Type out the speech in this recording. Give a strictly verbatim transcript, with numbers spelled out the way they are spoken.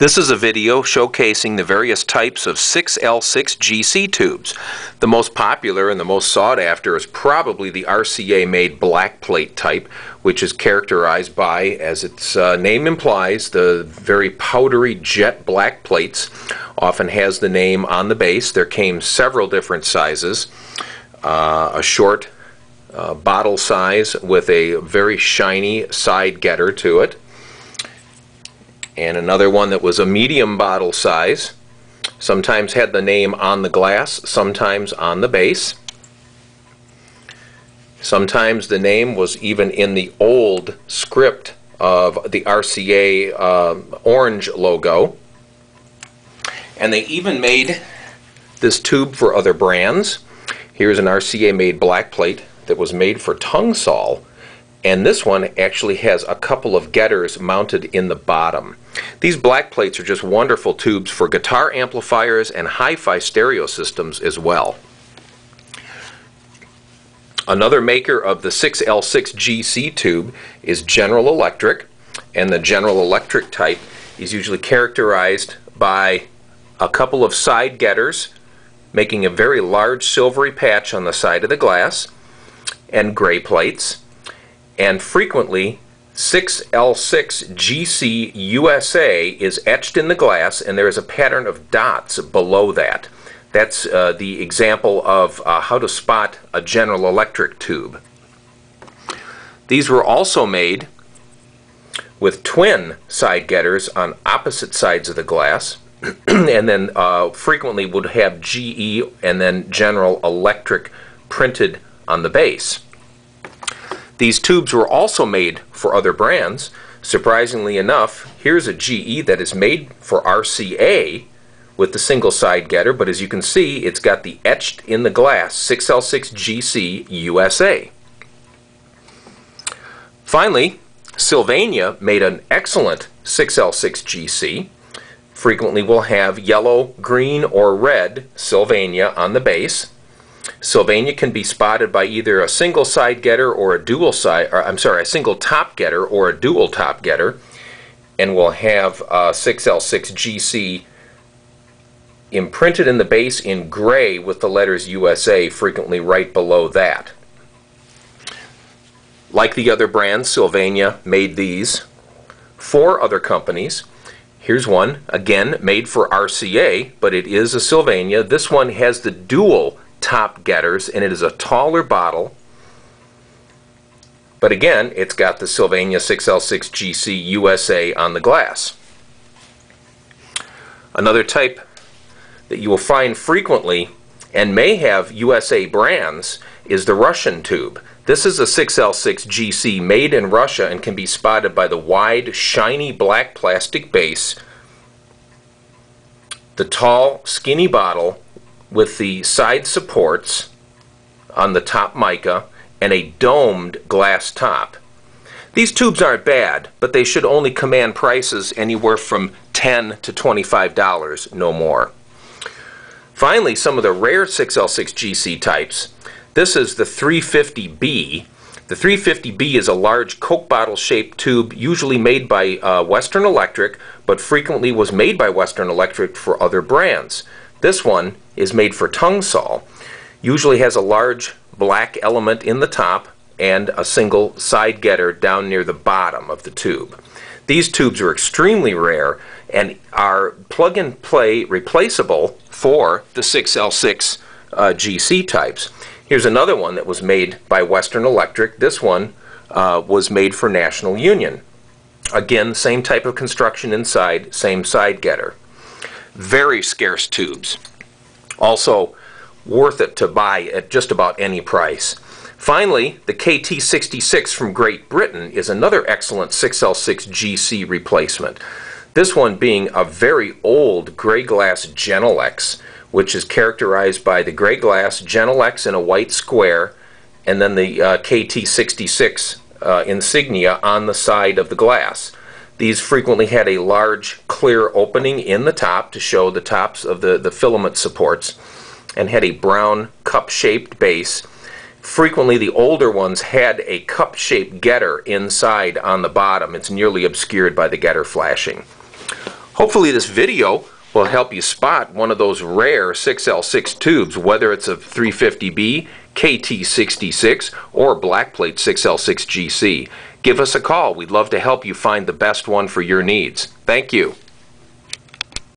This is a video showcasing the various types of six L six G C tubes. The most popular and the most sought after is probably the R C A-made black plate type, which is characterized by, as its uh, name implies, the very powdery jet black plates. Often has the name on the base. There came several different sizes, uh, a short uh, bottle size with a very shiny side getter to it, and another one that was a medium bottle size. Sometimes had the name on the glass, sometimes on the base. Sometimes the name was even in the old script of the R C A uh, orange logo. And they even made this tube for other brands. Here's an R C A made black plate that was made for Tung Sol. And this one actually has a couple of getters mounted in the bottom. These black plates are just wonderful tubes for guitar amplifiers and hi-fi stereo systems as well. Another maker of the six L six G C tube is General Electric, and the General Electric type is usually characterized by a couple of side getters making a very large silvery patch on the side of the glass, and gray plates. And frequently, six L six G C U S A is etched in the glass, and there is a pattern of dots below that. That's uh, the example of uh, how to spot a General Electric tube. These were also made with twin side getters on opposite sides of the glass, and then uh, frequently would have G E and then General Electric printed on the base. These tubes were also made for other brands. Surprisingly enough, here's a G E that is made for R C A with the single side getter, but as you can see, it's got the etched in the glass six L six G C U S A. Finally, Sylvania made an excellent six L six G C. Frequently will have yellow, green, or red Sylvania on the base. Sylvania can be spotted by either a single side getter or a dual side, or I'm sorry, a single top getter or a dual top getter, and will have uh, six L six G C imprinted in the base in gray with the letters U S A frequently right below that. Like the other brands, Sylvania made these for other companies. Here's one, again, made for R C A, but it is a Sylvania. This one has the dual top getters, and it is a taller bottle, but again it's got the Sylvania six L six G C U S A on the glass. Another type that you will find frequently and may have U S A brands is the Russian tube. This is a six L six G C made in Russia and can be spotted by the wide shiny black plastic base, the tall skinny bottle with the side supports on the top mica, and a domed glass top. These tubes aren't bad, but they should only command prices anywhere from ten to twenty-five dollars, no more. Finally, some of the rare six L six G C types. This is the three fifty B. The three fifty B is a large Coke bottle shaped tube, usually made by uh, Western Electric, but frequently was made by Western Electric for other brands. This one is made for Tung Sol, usually has a large black element in the top and a single side getter down near the bottom of the tube. These tubes are extremely rare and are plug and play replaceable for the six L six G C types. Here's another one that was made by Western Electric. This one uh, was made for National Union. Again, same type of construction inside, same side getter. Very scarce tubes. Also worth it to buy at just about any price. Finally, the K T sixty-six from Great Britain is another excellent six L six G C replacement. This one being a very old gray glass Genalex, which is characterized by the gray glass Genalex in a white square, and then the uh, K T sixty-six uh, insignia on the side of the glass. These frequently had a large clear opening in the top to show the tops of the, the filament supports, and had a brown cup-shaped base. Frequently the older ones had a cup-shaped getter inside on the bottom. It's nearly obscured by the getter flashing. Hopefully this video will help you spot one of those rare six L six tubes, whether it's a three fifty B, K T sixty-six, or black plate six L six G C. Give us a call. We'd love to help you find the best one for your needs. Thank you.